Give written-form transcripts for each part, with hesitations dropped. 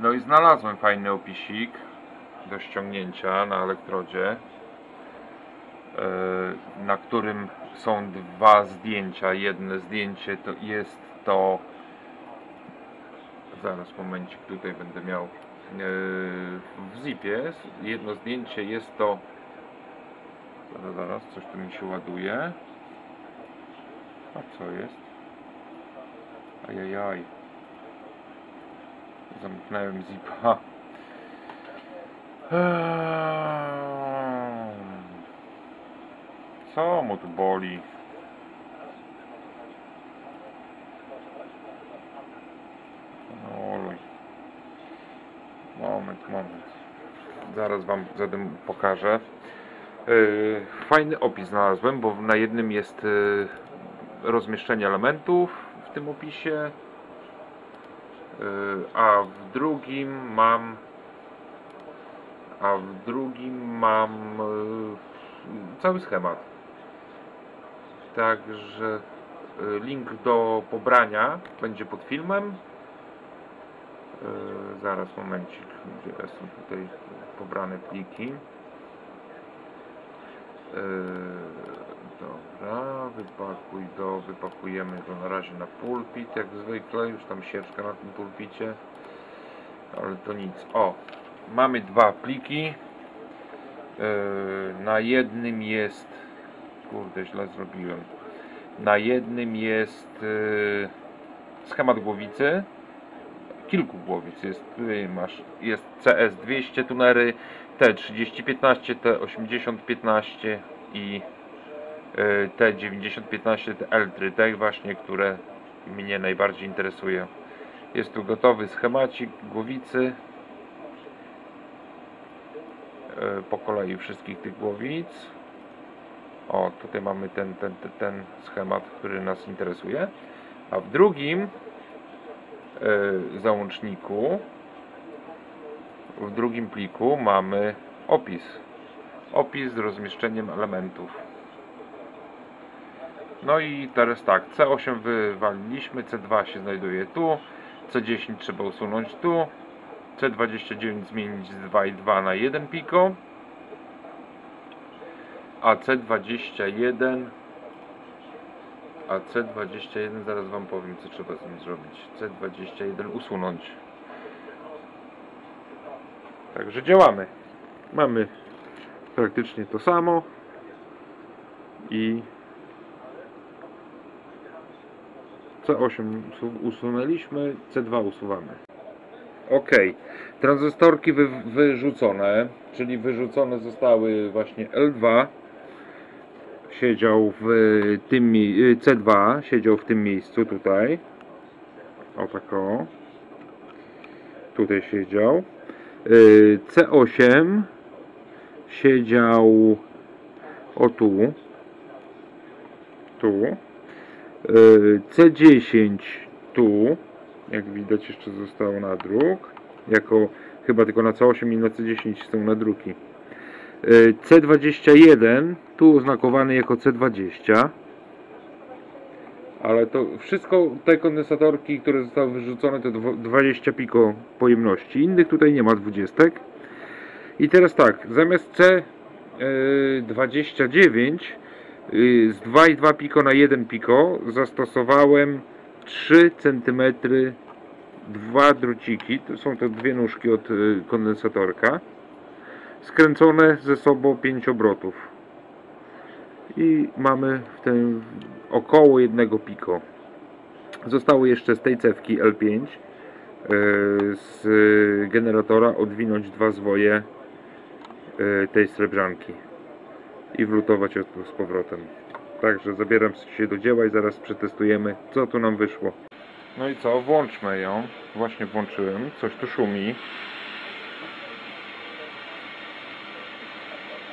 No i znalazłem fajny opisik do ściągnięcia na elektrodzie, na którym są dwa zdjęcia. Jedno zdjęcie to jest to, zaraz momencik, tutaj będę miał w zipie. Jedno zdjęcie jest to, zaraz, coś tu mi się ładuje. A co jest? Ajajaj, zamknąłem zipa. Co mu tu boli? Oluj. Moment. Zaraz wam zatem pokażę. Fajny opis znalazłem, bo na jednym jest rozmieszczenie elementów w tym opisie, a w drugim mam cały schemat. Także link do pobrania będzie pod filmem. Zaraz momencik, gdzie są tutaj pobrane pliki. Dobra, wypakuj go, wypakujemy go na razie na pulpit, jak zwykle, już tam sieczka na tym pulpicie, ale to nic. O, mamy dwa pliki, na jednym jest, kurde, źle zrobiłem, na jednym jest schemat głowicy, kilku głowic jest, tutaj masz, jest CS200 tunery, T3015, T8015 i T9015 L3, te właśnie, które mnie najbardziej interesują. Jest tu gotowy schemacik głowicy, po kolei wszystkich tych głowic. O, tutaj mamy ten schemat, który nas interesuje. A w drugim załączniku, w drugim pliku mamy opis. Opis z rozmieszczeniem elementów. No i teraz tak, C8 wywaliliśmy, C2 się znajduje tu, C10 trzeba usunąć tu, C29 zmienić z 2,2 na 1 piko, a C21 zaraz wam powiem, co trzeba z nim zrobić. C21 usunąć. Także działamy. Mamy praktycznie to samo i C8 usunęliśmy, C2 usuwamy. Ok, tranzystorki wyrzucone, czyli wyrzucone zostały właśnie L2, siedział w tym, C2 siedział w tym miejscu tutaj, o tak o, tutaj siedział, C8 siedział o tu, C10 tu, jak widać jeszcze został nadruk, jako chyba tylko na C8 i na C10 są nadruki. C21 tu oznakowany jako C20, ale to wszystko, te kondensatorki, które zostały wyrzucone, to 20 piko pojemności, innych tutaj nie ma 20. I teraz tak, zamiast C29 z 2,2 piko na 1 piko zastosowałem 3 cm dwa druciki, to są to dwie nóżki od kondensatorka, skręcone ze sobą 5 obrotów i mamy w tym około 1 piko. Zostało jeszcze z tej cewki L5 z generatora odwinąć dwa zwoje tej srebrzanki i wlutować od tu z powrotem. Także zabieram się do dzieła i zaraz przetestujemy, co tu nam wyszło. No i co, włączmy ją. Właśnie włączyłem, coś tu szumi.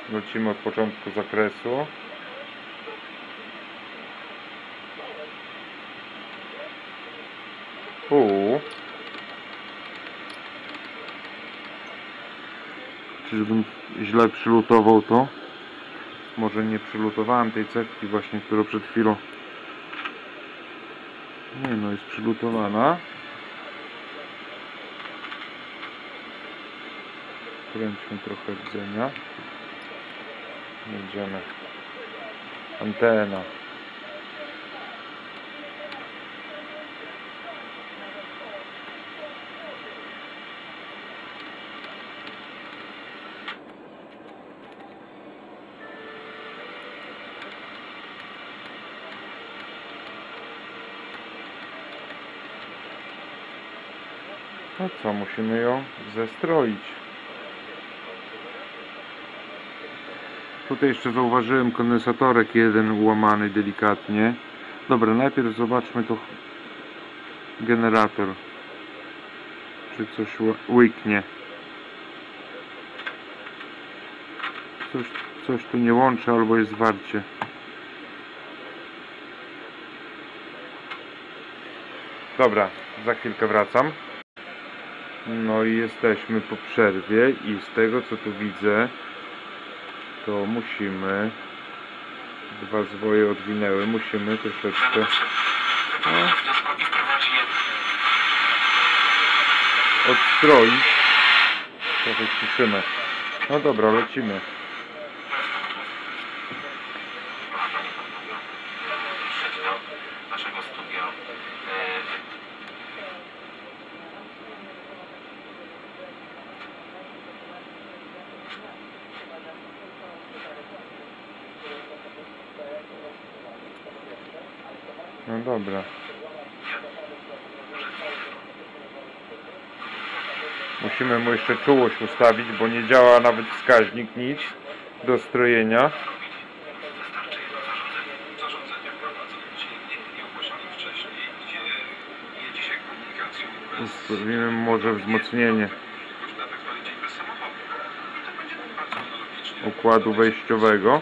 Wrócimy od początku zakresu. Czyżbym źle przylutował to? Może nie przylutowałem tej cewki właśnie, którą przed chwilą... Nie no, jest przylutowana. Kręćmy trochę widzenia. Będziemy. Antena. No co, musimy ją zestroić. Tutaj jeszcze zauważyłem kondensatorek jeden łamany delikatnie. Dobra, najpierw zobaczmy to generator. Czy coś łyknie. Coś tu nie łączy albo jest zwarcie. Dobra, za chwilkę wracam. No i jesteśmy po przerwie i z tego co tu widzę, to musimy, dwa zwoje odwinęły, musimy troszeczkę, no, odstroić, trochę ściszymy. No dobra, lecimy. No dobra. Musimy mu jeszcze czułość ustawić, bo nie działa nawet wskaźnik, nic do strojenia. Ustawimy może wzmocnienie układu wejściowego.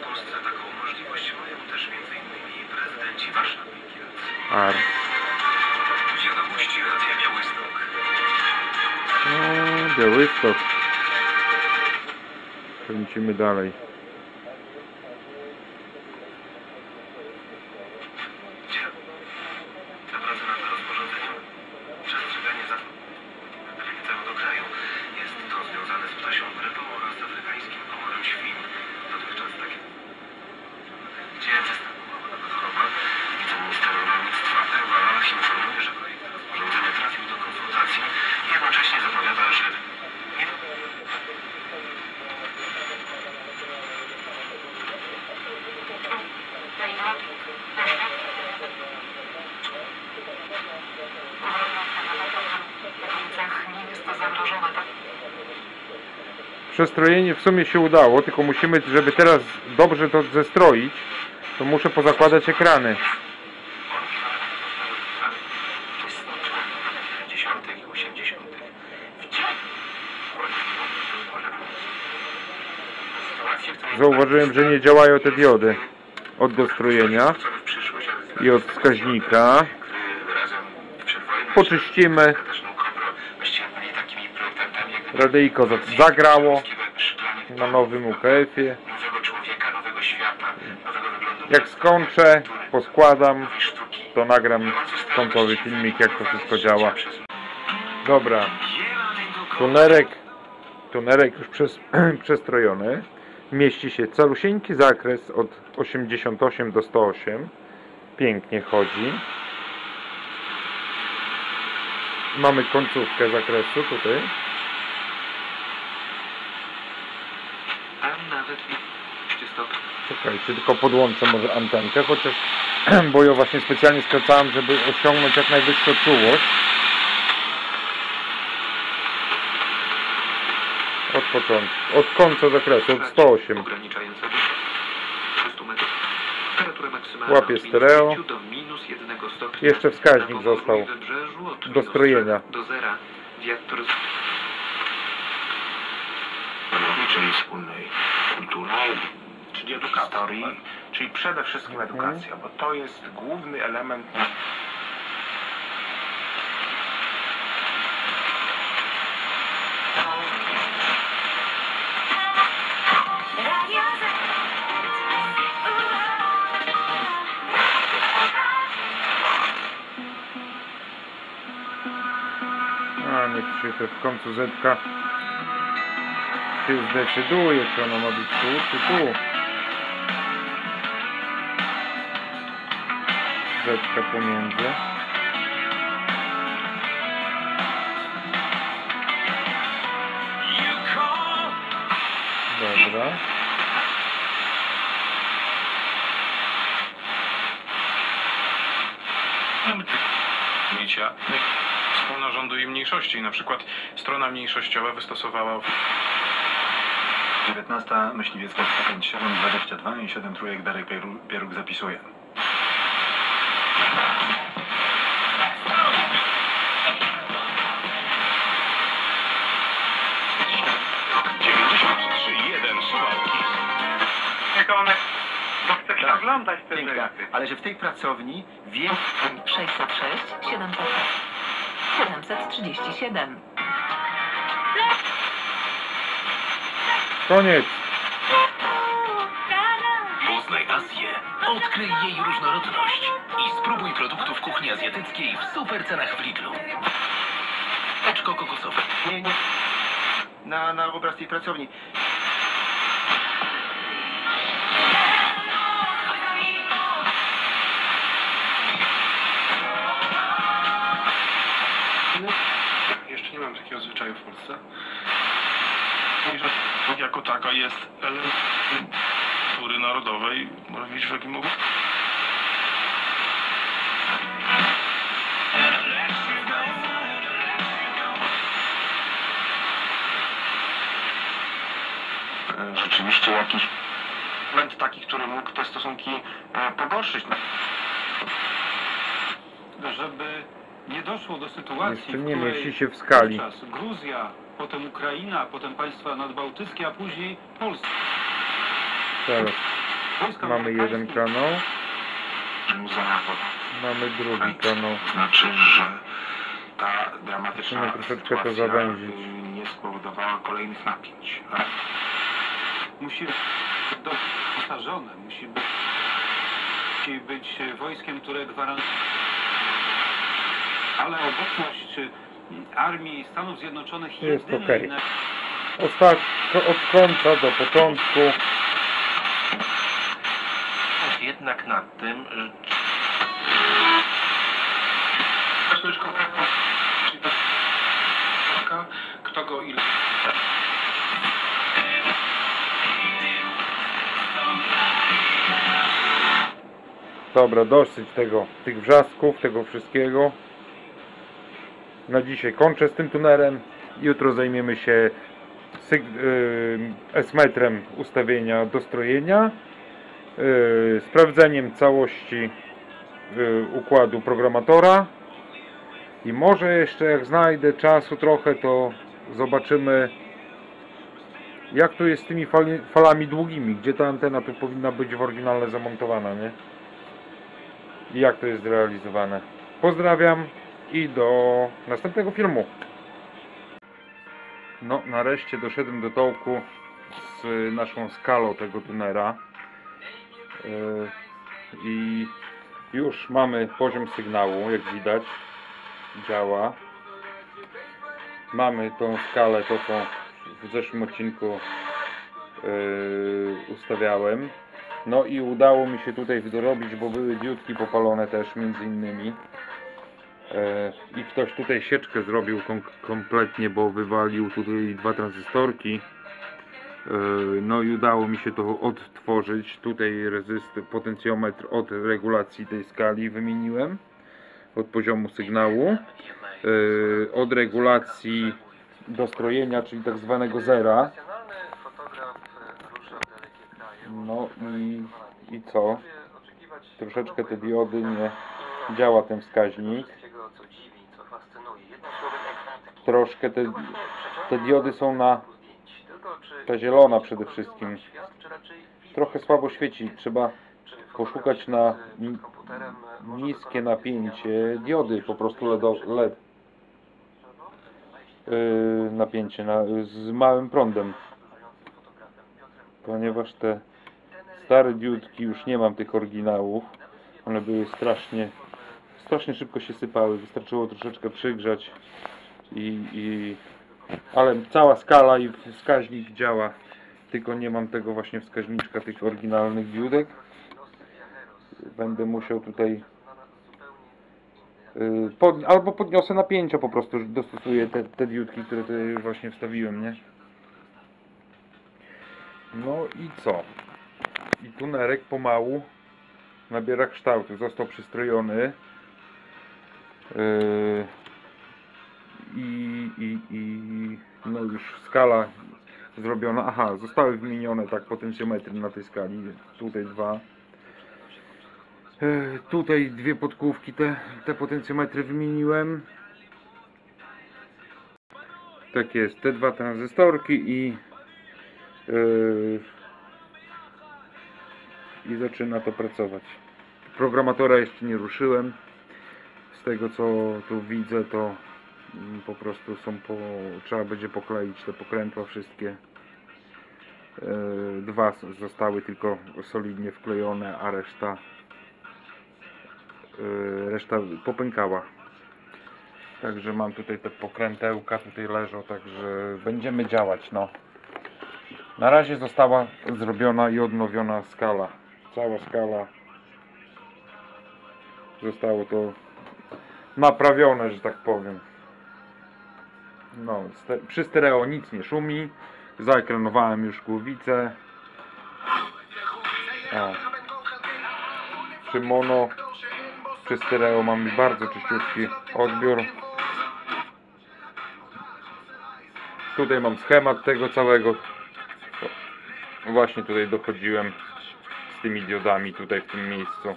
No, Białystok. Kręcimy dalej. Przestrojenie w sumie się udało, tylko musimy, żeby teraz dobrze to zestroić, to muszę pozakładać ekrany. Zauważyłem, że nie działają te diody od dostrojenia i od wskaźnika. Poczyścimy. Radyjko zagrało na nowym UKF-ie. Jak skończę, poskładam, to nagram końcowy filmik, jak to wszystko działa. Dobra, tunerek już przestrojony. Mieści się calusieńki zakres od 88 do 108. Pięknie chodzi. Mamy końcówkę zakresu tutaj. Czekajcie, tylko podłączę może antenkę, chociaż, bo ją właśnie specjalnie skracałem, żeby osiągnąć jak najwyższą czułość. Od początku, od końca zakresu, od 108. Łapie stereo. Jeszcze wskaźnik został do strojenia. Czyli wspólnej kultury, czyli historii, czyli przede wszystkim edukacja, bo to jest główny element. A niech się to w końcu zetka. się zdecyduje, czy ona ma być tu, czy tu. Rzeczka pomiędzy. Dobra. Wspólna rządu i mniejszości. Na przykład strona mniejszościowa wystosowała 19-5722 i 7 trójek Darek Pieruk zapisuje. Oglądać te rzeczy. Ale że w tej pracowni wie... 606, 700, 737. Koniec. Poznaj Azję, odkryj jej różnorodność i spróbuj produktów kuchni azjatyckiej w super cenach w Lidlu. Oczko kokosowe. Nie, nie. Na obraz tej pracowni. Jeszcze nie mam takiego zwyczaju w Polsce. Jako taka jest element kultury narodowej. Mówisz w jakim ogóle? Rzeczywiście jakiś element taki, który mógł te stosunki pogorszyć. Żeby nie doszło do sytuacji, nie mieści się w skali. Gruzja, potem Ukraina, potem państwa nadbałtyckie, a później Polska. Teraz mamy jeden kanał. Mamy drugi kanał. Znaczy, że ta dramatyczna troszeczkę to zawęzić. Nie spowodowała kolejnych napięć. Musi być doposażone, musi być wojskiem, które gwarantuje. Ale obecność armii Stanów Zjednoczonych jest okej. Od końca do początku. Jednak nad tym... Kto go ile... Dobra, dosyć tego, tych wrzasków, tego wszystkiego. Na dzisiaj kończę z tym tunerem. Jutro zajmiemy się S-metrem ustawienia dostrojenia, sprawdzeniem całości układu programatora i może jeszcze jak znajdę czasu trochę, to zobaczymy jak tu jest z tymi falami długimi, gdzie ta antena tu powinna być w oryginale zamontowana, nie? I jak to jest zrealizowane. Pozdrawiam i do następnego filmu. No, nareszcie doszedłem do dołku z naszą skalą tego tunera i już mamy poziom sygnału, jak widać działa. Mamy tą skalę, to co w zeszłym odcinku ustawiałem. No i udało mi się tutaj dorobić, bo były diodki popalone też między innymi. I ktoś tutaj sieczkę zrobił kompletnie, bo wywalił tutaj dwa tranzystorki. No i udało mi się to odtworzyć. Tutaj potencjometr od regulacji tej skali wymieniłem, od poziomu sygnału, od regulacji dostrojenia, czyli tak zwanego zera. No i co? Troszeczkę te diody nie działa ten wskaźnik. Troszkę te diody są na... Ta zielona przede wszystkim. Trochę słabo świeci. Trzeba poszukać na niskie napięcie diody. Po prostu LED. Napięcie z małym prądem. Ponieważ te stare diodki, już nie mam tych oryginałów. One były strasznie szybko się sypały. Wystarczyło troszeczkę przygrzać i ale cała skala i wskaźnik działa, tylko nie mam tego właśnie wskaźniczka tych oryginalnych wiódek. Będę musiał tutaj albo podniosę napięcia, po prostu dostosuję te diodki, które tutaj właśnie wstawiłem, nie? No i co? I tunerek pomału nabiera kształtu. Został przystrojony no już skala zrobiona. Aha, zostały wymienione tak potencjometry na tej skali. Tutaj dwa. Tutaj dwie podkówki, te potencjometry wymieniłem. Tak jest, te dwa tranzystorki i zaczyna to pracować. Programatora jeszcze nie ruszyłem. Z tego co tu widzę, to po prostu trzeba będzie pokleić te pokrętła wszystkie. Dwa zostały tylko solidnie wklejone, a reszta popękała. Także mam tutaj te pokrętełka, tutaj leżą, także będziemy działać, no. Na razie została zrobiona i odnowiona skala. Cała skala. Zostało to naprawione, że tak powiem. No, przy stereo nic nie szumi. Zaekranowałem już głowicę. Przy mono, przy stereo mamy bardzo czyściutki odbiór. Tutaj mam schemat tego całego. Właśnie tutaj dochodziłem z tymi diodami, tutaj w tym miejscu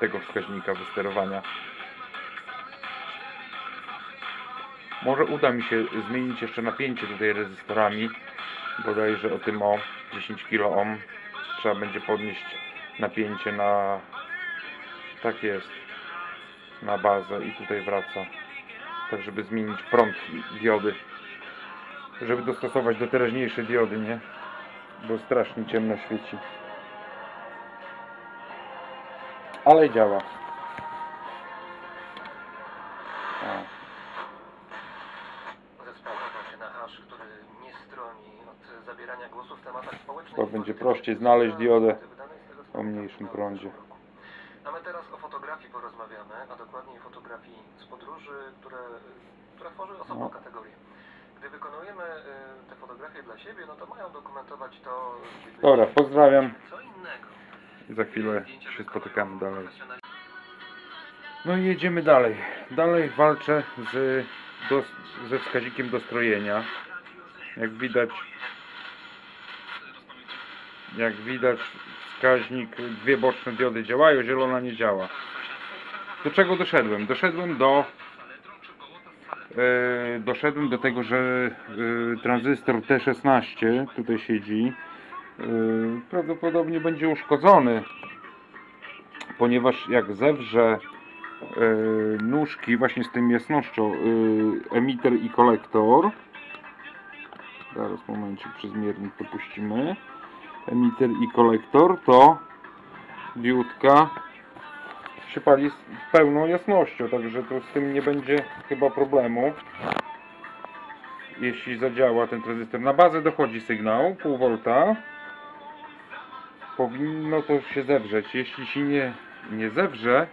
tego wskaźnika wysterowania. Może uda mi się zmienić jeszcze napięcie tutaj rezystorami, bodajże o tym o 10 kOhm trzeba będzie podnieść napięcie na, tak jest, na bazę i tutaj wraca, tak żeby zmienić prąd diody, żeby dostosować do teraźniejszej diody, nie? Bo strasznie ciemno świeci. Ale działa. To będzie prościej znaleźć diodę o mniejszym prądzie. No my teraz o fotografii porozmawiamy, a dokładniej fotografii z podróży, która tworzy osobną kategorię. Gdy wykonujemy te fotografie dla siebie, no to mają dokumentować to... Dobra, pozdrawiam. Co innego. Za chwilę się spotykamy dalej. No i jedziemy dalej. Dalej walczę ze wskaźnikiem dostrojenia. Jak widać wskaźnik, dwie boczne diody działają, zielona nie działa. Do czego doszedłem? Doszedłem do tego, że tranzystor T16 tutaj siedzi, prawdopodobnie będzie uszkodzony, ponieważ jak zewrze nóżki właśnie z tym jasnością, emiter i kolektor, zaraz momencie, przez miernik to puścimy, emiter i kolektor, to diodka się pali z pełną jasnością, także to z tym nie będzie chyba problemu, jeśli zadziała ten tranzystor. Na bazę dochodzi sygnał 0,5 V, powinno to się zewrzeć. Jeśli się nie zewrze,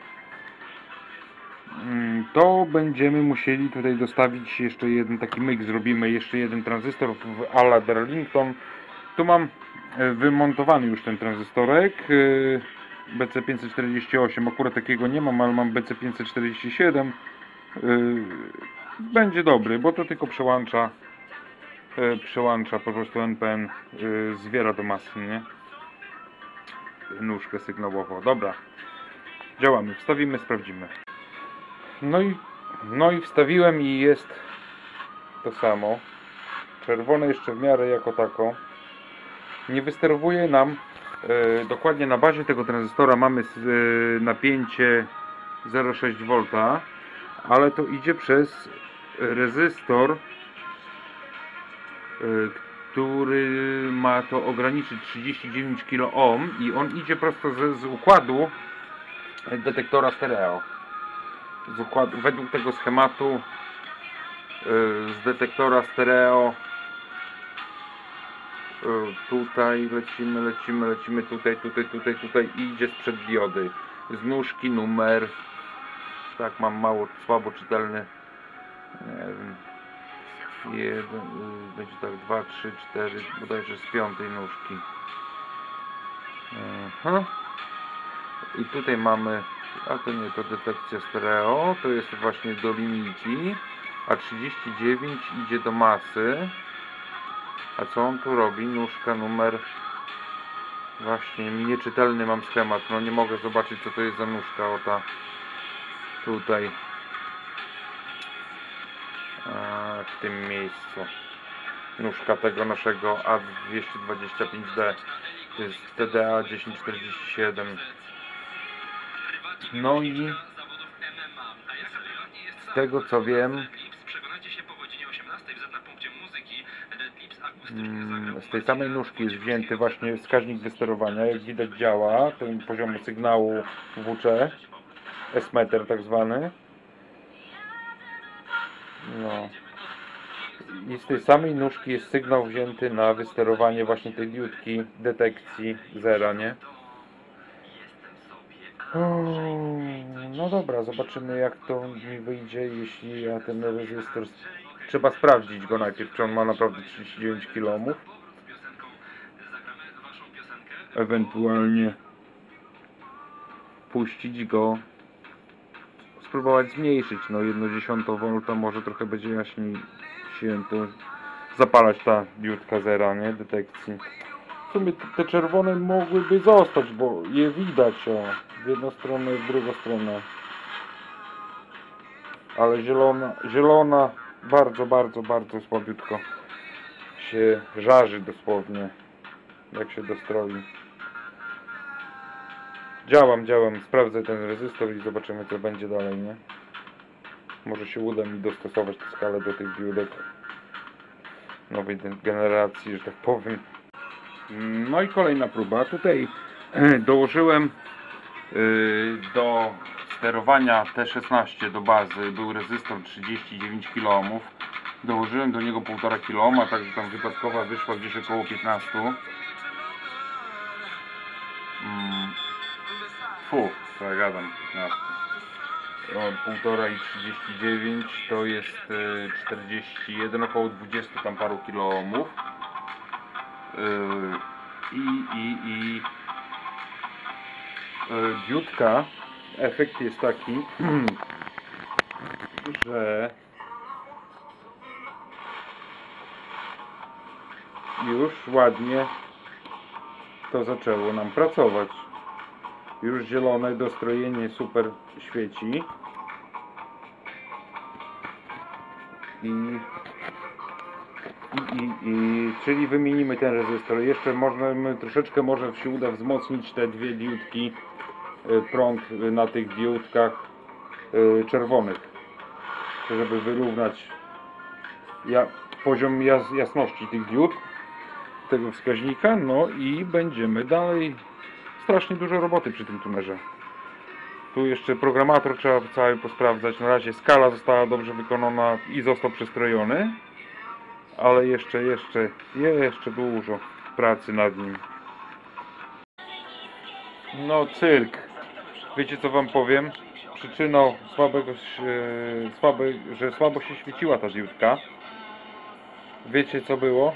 to będziemy musieli tutaj dostawić jeszcze jeden taki myk, zrobimy jeszcze jeden tranzystor à la Darlington. Tu mam wymontowany już ten tranzystorek BC548, akurat takiego nie mam, ale mam BC547. Będzie dobry, bo to tylko przełącza po prostu NPN, zwiera do masy, nie? Nóżkę sygnałową. Dobra, działamy, wstawimy, sprawdzimy. No i wstawiłem i jest to samo. Czerwone jeszcze w miarę jako tako. Nie wysterowuje nam dokładnie, na bazie tego tranzystora mamy napięcie 0,6 V, ale to idzie przez rezystor, który ma to ograniczyć 39 kOhm i on idzie prosto z układu detektora stereo, według tego schematu z detektora stereo. Tutaj lecimy, tutaj idzie sprzed diody. Z nóżki numer. Tak, mam mało, słabo czytelny. Nie wiem. 1, będzie tak 2, 3, 4, bodajże z piątej nóżki. Aha. I tutaj mamy, a to nie, to detekcja stereo, to jest właśnie do linijki, a 39 idzie do masy. A co on tu robi? Nóżka numer... Właśnie, nieczytelny mam schemat, no nie mogę zobaczyć, co to jest za nóżka, o ta... Tutaj... w tym miejscu. Nóżka tego naszego A225D. To jest TDA1047. No i... Z tego co wiem... Z tej samej nóżki jest wzięty właśnie wskaźnik wysterowania, jak widać działa, ten poziomu sygnału WC, S-meter tak zwany. No. I z tej samej nóżki jest sygnał wzięty na wysterowanie właśnie tej diodki detekcji zera, nie? No dobra, zobaczymy jak to mi wyjdzie, jeśli ja ten rezystor... Trzeba sprawdzić go najpierw, czy on ma naprawdę 39 kilo ohmów. Ewentualnie puścić go, spróbować zmniejszyć, no 1/10 V może trochę będzie jaśniej się to zapalać ta diodka zera, nie, detekcji. W sumie te czerwone mogłyby zostać, bo je widać, o, z jedną stronę, z drugą stronę. Ale zielona bardzo słabiutko się żarzy dosłownie, jak się dostroi. Działam, sprawdzę ten rezystor i zobaczymy co będzie dalej, nie? Może się uda mi dostosować tę skalę do tych diodek nowej generacji, że tak powiem. No i kolejna próba. Tutaj dołożyłem do sterowania T16 do bazy był rezystor 39 kOhm. Dołożyłem do niego 1,5 kOhm, także tam wypadkowa wyszła gdzieś około 15. Co ja gadam, 15. 1,5 i 39 to jest 41, około 20 tam paru kOhm. Diodka. Efekt jest taki, że już ładnie to zaczęło nam pracować. Już zielone dostrojenie super świeci. Czyli wymienimy ten rezystor. Jeszcze możemy, troszeczkę może się uda wzmocnić te dwie diodki. Prąd na tych diodkach czerwonych, żeby wyrównać poziom jasności tych diod, tego wskaźnika. No i będziemy dalej. Strasznie dużo roboty przy tym tunerze. Tu jeszcze programator trzeba cały posprawdzać. Na razie skala została dobrze wykonana i został przestrojony, ale jeszcze dużo pracy nad nim. No cyrk, wiecie co wam powiem, przyczyną że słabo się świeciła ta diodka, wiecie co było?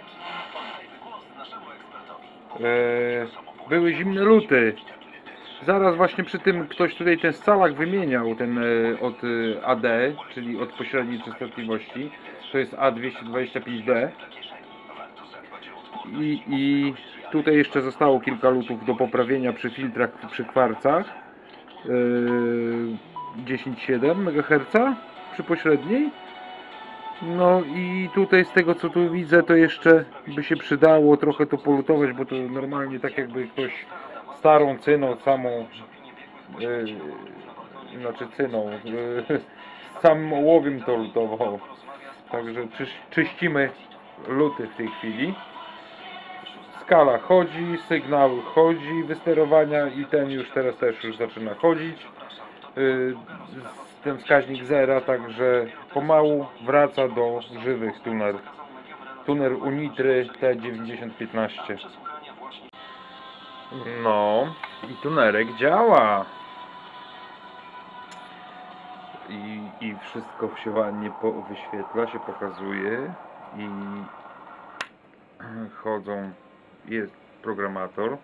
Były zimne luty, zaraz właśnie przy tym ktoś tutaj ten scalak wymieniał, ten od AD, czyli od pośredniej częstotliwości, to jest A225D i tutaj jeszcze zostało kilka lutów do poprawienia przy filtrach, przy kwarcach 10,7 MHz przy pośredniej. No i tutaj z tego co tu widzę, to jeszcze by się przydało trochę to polutować, bo to normalnie tak jakby ktoś starą cyną samą, znaczy cyną, samym ołowiem to lutował. Także czyścimy luty w tej chwili. Skala chodzi, sygnał chodzi, wysterowania i ten już teraz też już zaczyna chodzić. jest ten wskaźnik zera, także pomału wraca do żywych tuner Unitry T9015. No i tunerek działa. I wszystko się ładnie wyświetla, się pokazuje i chodzą, jest programator.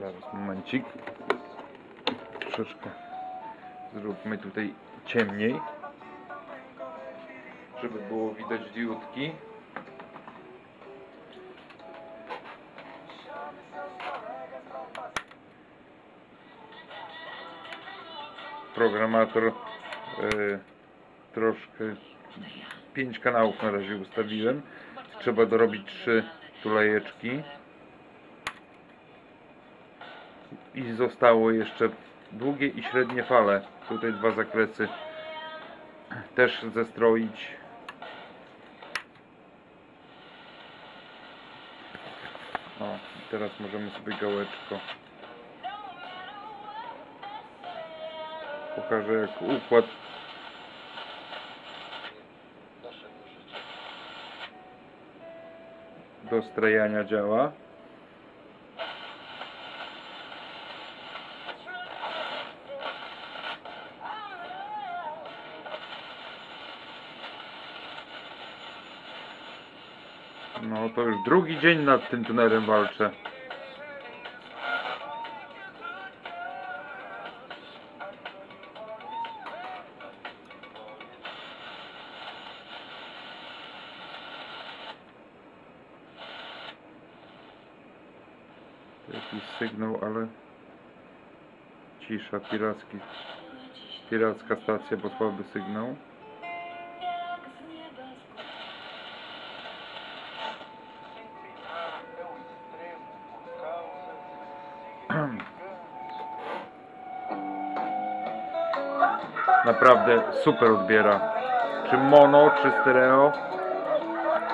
Zaraz, momencik. Troszeczkę zróbmy tutaj ciemniej, żeby było widać diodki. Programator troszkę 5 kanałów na razie ustawiłem. Trzeba dorobić 3 tulejeczki. I zostało jeszcze długie i średnie fale. Tutaj 2 zakresy też zestroić. O, teraz możemy sobie gałeczko. Pokażę jak układ. Do strajania działa. No to już drugi dzień nad tym tunerem walczę. Jakiś sygnał, ale cisza, piracka stacja, bo słaby sygnał. Naprawdę super odbiera, czy mono, czy stereo,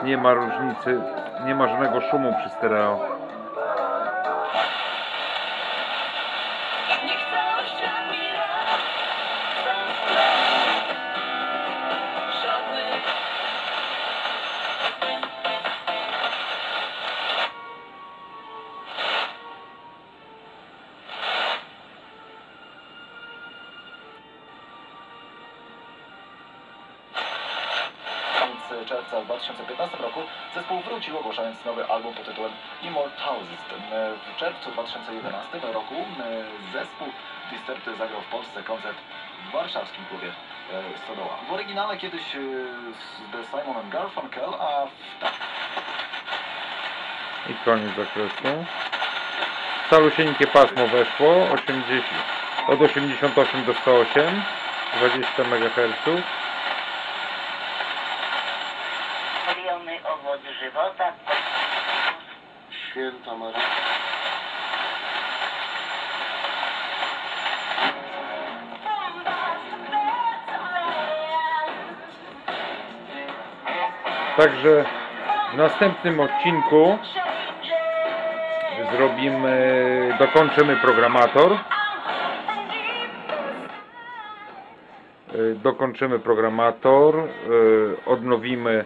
nie ma różnicy, nie ma żadnego szumu przy stereo. Czerwca w 2015 roku zespół wrócił, ogłaszając nowy album pod tytułem Immortalist. W czerwcu 2011 roku zespół Disturbed zagrał w Polsce koncert w warszawskim klubie Sodoła. W oryginale kiedyś z Simonem Garfunkel, a w... I koniec zakresu. Calusieńkie pasmo weszło, 80, od 88 do 108, 20 MHz. Owoc żywota. Święta Maria. Także w następnym odcinku zrobimy, dokończymy programator. Odnowimy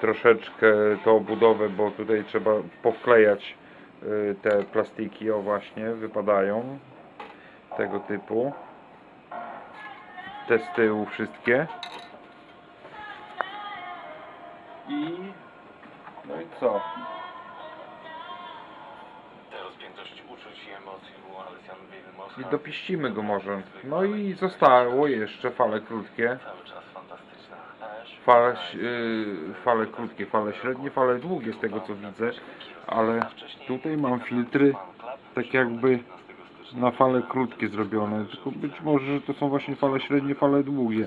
troszeczkę tą obudowę, bo tutaj trzeba powklejać te plastiki, o właśnie, wypadają tego typu, te z tyłu wszystkie. I no i co? I dopiścimy go może. No i zostało jeszcze fale krótkie. Fale krótkie, fale średnie, fale długie, z tego co widzę, ale tutaj mam filtry tak jakby na fale krótkie zrobione, tylko być może, że to są właśnie fale średnie, fale długie,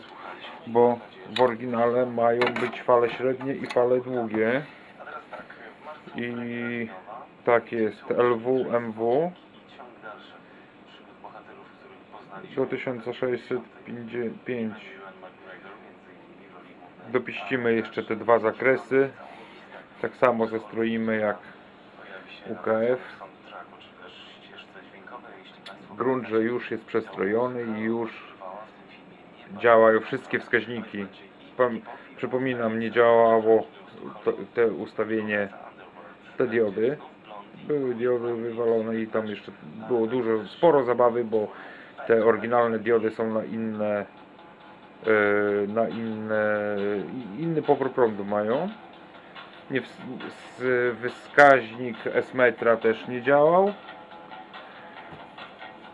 bo w oryginale mają być fale średnie i fale długie i tak jest LW, MW do 1655. Dopiścimy jeszcze te 2 zakresy, tak samo zestroimy jak UKF. Grunt, że już jest przestrojony i już działają wszystkie wskaźniki. Przypominam, nie działało te ustawienie, te diody. Były diody wywalone i tam jeszcze było dużo, sporo zabawy, bo te oryginalne diody są inny pobór prądu mają. Wskaźnik S-metra też nie działał.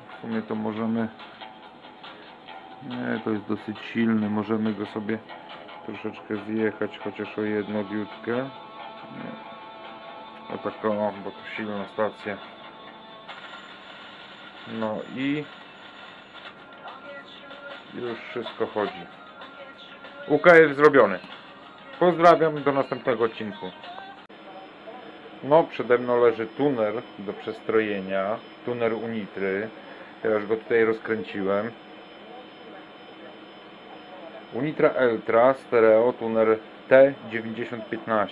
W sumie to możemy, nie, to jest dosyć silny, możemy go sobie troszeczkę zjechać, chociaż o jedną diutkę. O taką, bo to silna stacja. No i już wszystko chodzi. UKF zrobiony. Pozdrawiam, do następnego odcinku. No, przede mną leży tuner do przestrojenia, tuner Unitry. Ja już go tutaj rozkręciłem. Unitra Eltra Stereo tuner T9015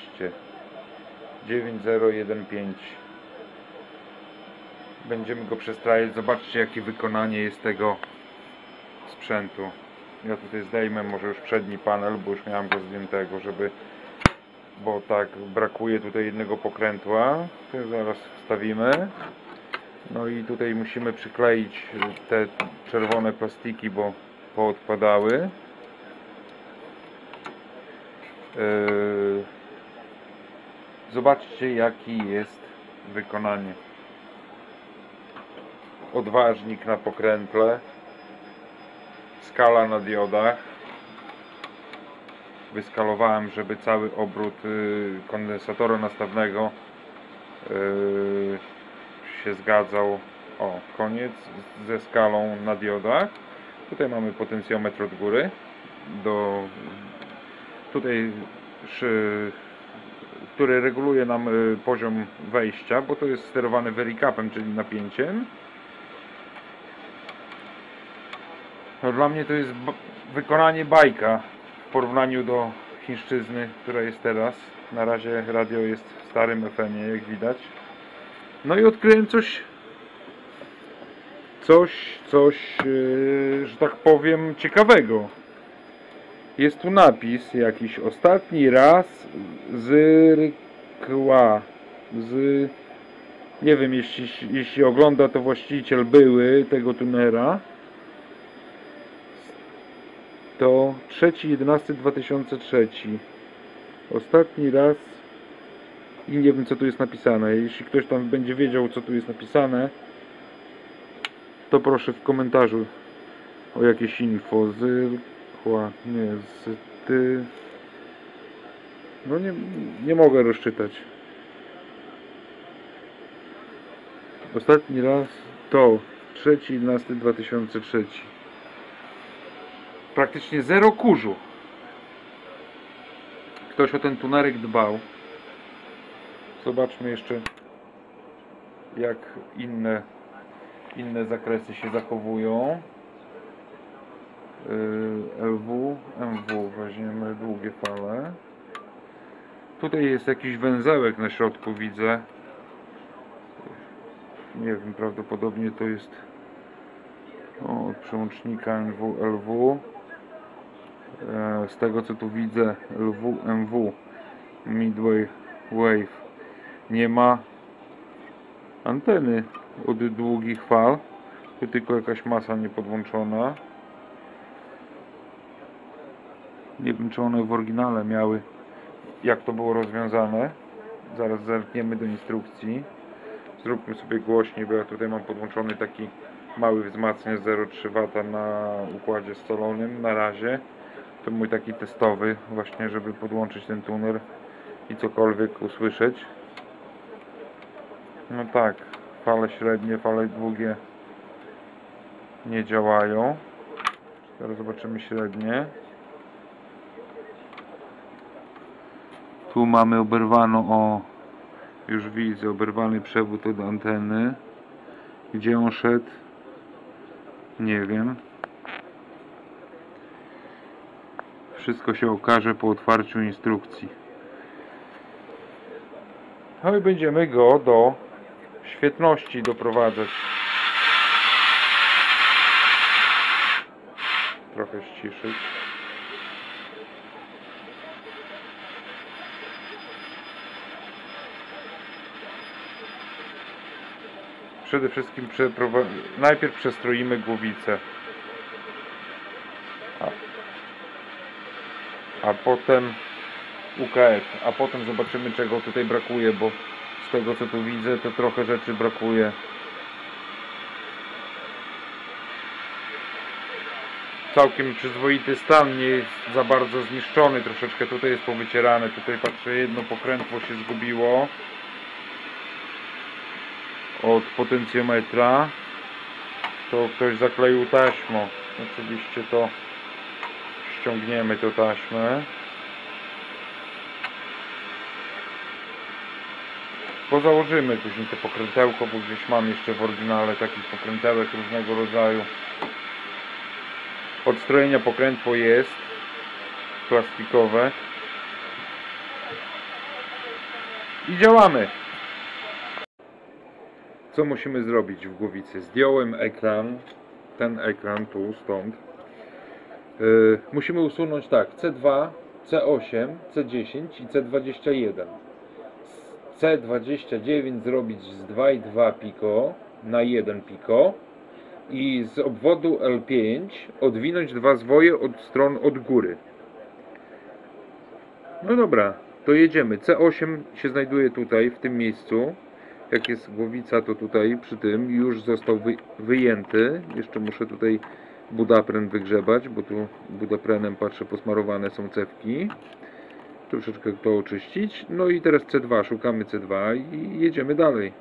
9015. Będziemy go przestrajać. Zobaczcie, jakie wykonanie jest tego sprzętu. Ja tutaj zdejmę może już przedni panel, bo już miałem go zdjętego, żeby... Bo tak, brakuje tutaj jednego pokrętła. To zaraz wstawimy. No i tutaj musimy przykleić te czerwone plastiki, bo poodpadały. Zobaczcie, jaki jest wykonanie. Odważnik na pokrętle. Skala na diodach. Wyskalowałem, żeby cały obrót kondensatora nastawnego się zgadzał. O, koniec ze skalą na diodach. Tutaj mamy potencjometr od góry do... Tutaj, który reguluje nam poziom wejścia, bo to jest sterowane vericapem, czyli napięciem. No, dla mnie to jest wykonanie bajka w porównaniu do chińszczyzny, która jest teraz. Na razie radio jest w starym FM-ie, jak widać. No i odkryłem coś, że tak powiem, ciekawego. Jest tu napis jakiś, ostatni raz zyrkła, nie wiem, jeśli ogląda to właściciel były tego tunera, to 3.11.2003, ostatni raz, i nie wiem, co tu jest napisane. Jeśli ktoś tam będzie wiedział, co tu jest napisane, to proszę w komentarzu o jakieś info. Nie, no nie mogę rozczytać. Ostatni raz to 3.11.2003. Praktycznie zero kurzu. Ktoś o ten tunerek dbał. Zobaczmy jeszcze, jak inne zakresy się zachowują. LW, MW, weźmiemy długie fale. Tutaj jest jakiś węzełek na środku, widzę. Nie wiem, prawdopodobnie to jest od przełącznika MW, LW. Z tego, co tu widzę, LW, MW, Midway Wave. Nie ma anteny od długich fal. Tu tylko jakaś masa niepodłączona. Nie wiem, czy one w oryginale miały, jak to było rozwiązane. Zaraz zerkniemy do instrukcji. Zróbmy sobie głośniej, bo ja tutaj mam podłączony taki mały wzmacniacz 0,3 W na układzie scalonym na razie. To mój taki testowy właśnie, żeby podłączyć ten tuner i cokolwiek usłyszeć. No tak, fale średnie, fale długie nie działają. Teraz zobaczymy średnie. Tu mamy oberwaną, o, już widzę, oberwany przewód od anteny. Gdzie on szedł? Nie wiem. Wszystko się okaże po otwarciu instrukcji. No i będziemy go do świetności doprowadzać. Trochę ściszyć. Przede wszystkim najpierw przestroimy głowicę, a potem UKF, a potem zobaczymy, czego tutaj brakuje, bo z tego co tu widzę, to trochę rzeczy brakuje. Całkiem przyzwoity stan, nie jest za bardzo zniszczony, troszeczkę tutaj jest powycierane, tutaj patrzę, jedno pokrętło się zgubiło od potencjometra, to ktoś zakleił taśmą, oczywiście to ściągniemy tę taśmę. Bo założymy później to pokrętełko, bo gdzieś mam jeszcze w oryginale takich pokrętełek różnego rodzaju. Od strojenia pokrętło jest plastikowe i działamy. Co musimy zrobić w głowicy? Zdjąłem ekran, ten ekran tu, stąd. Musimy usunąć tak, C2, C8, C10 i C21. C29 zrobić z 2,2 piko na 1 piko i z obwodu L5 odwinąć dwa zwoje od stron od góry. No dobra, to jedziemy. C8 się znajduje tutaj, w tym miejscu. Jak jest głowica, to tutaj przy tym już został wyjęty. Jeszcze muszę tutaj budapren wygrzebać, bo tu budaprenem, patrzę, posmarowane są cewki. Troszeczkę to oczyścić. No i teraz C2, szukamy C2 i jedziemy dalej.